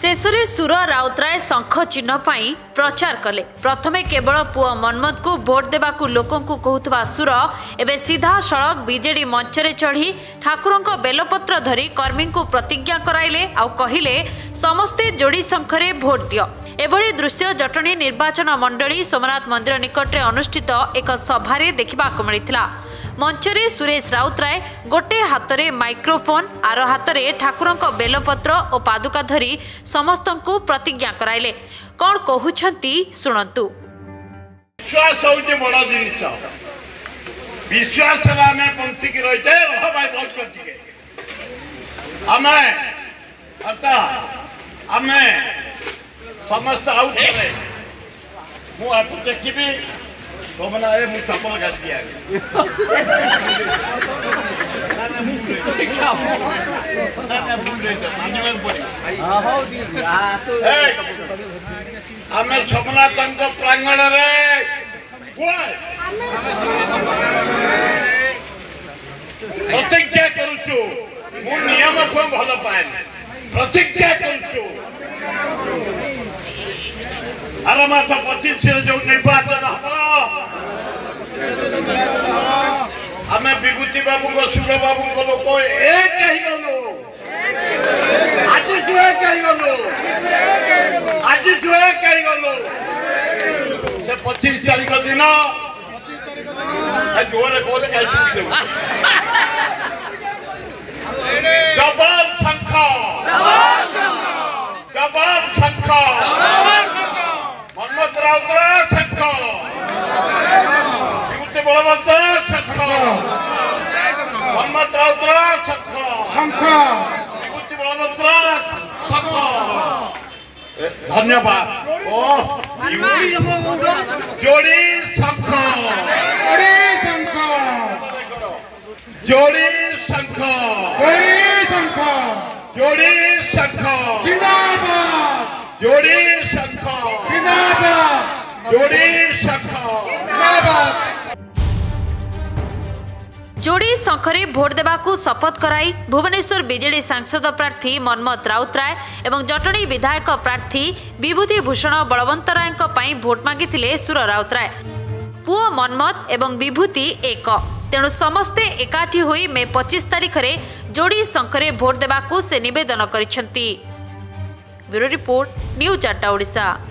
शेषे सुर राउतराय शंख चिन्ह पर प्रचार कले। प्रथमे केवल पुआ मनमत को भोट देवा लोकों को कहता सुर एवं सीधा सड़क बीजेडी मंच चढ़ी ठाकुरों बेलपत्र धरी कर्मी को प्रतिज्ञा कराइले आउ कहिले समस्ते जोड़ी शंखरे भोट दियो। एभली दृश्य जटणी निर्वाचन मंडली सोमनाथ मंदिर निकट में अनुष्ठित एक सभा देखा मिलता। मंचरे सुरेश राउतराय गोटे हाथ में माइक्रोफोन आर हाथ में ठाकुरों बेलपत्र और पादुका धरी समस्त को प्रतिज्ञा कराइले। कौन कहते शुणतु। विश्वास हूँ बड़ जिन विश्वास बंचिकी रही है समस्त आउट करे मु आपको देखिबी तोमना ए मु चपल गाती आ हमें सपना तंग प्रांगण रे प्रतिज्ञा करूछु मु नियम को भल पाए प्रतिज्ञा करूछु आर मास 25 से जो निर्वाचन हम आम विभूति बाबू को सुर बाबू को लोक एक आज जुए कही गलो से 25 तारीख दिन जोरे बोले कह चुकी डबल शंख धन्यवाद। जोड़ी शंखरे भोट देवाकू शपथ कराई भुवनेश्वर बीजेडी सांसद प्रार्थी मनमत राउतराय एवं जटणी विधायक प्रार्थी विभूति भूषण बलवंतरायंक पई भोट मांगिथिले सुर राउतराय। पुओ मनमत एवं विभूति एक तेणु समस्ते एकाठी होई मे 25 तारीख रे जोड़ी शंखरे भोट देवाकू से निवेदन करिसेंती। ब्यूरो रिपोर्ट न्यूज अड्डा ओडिशा।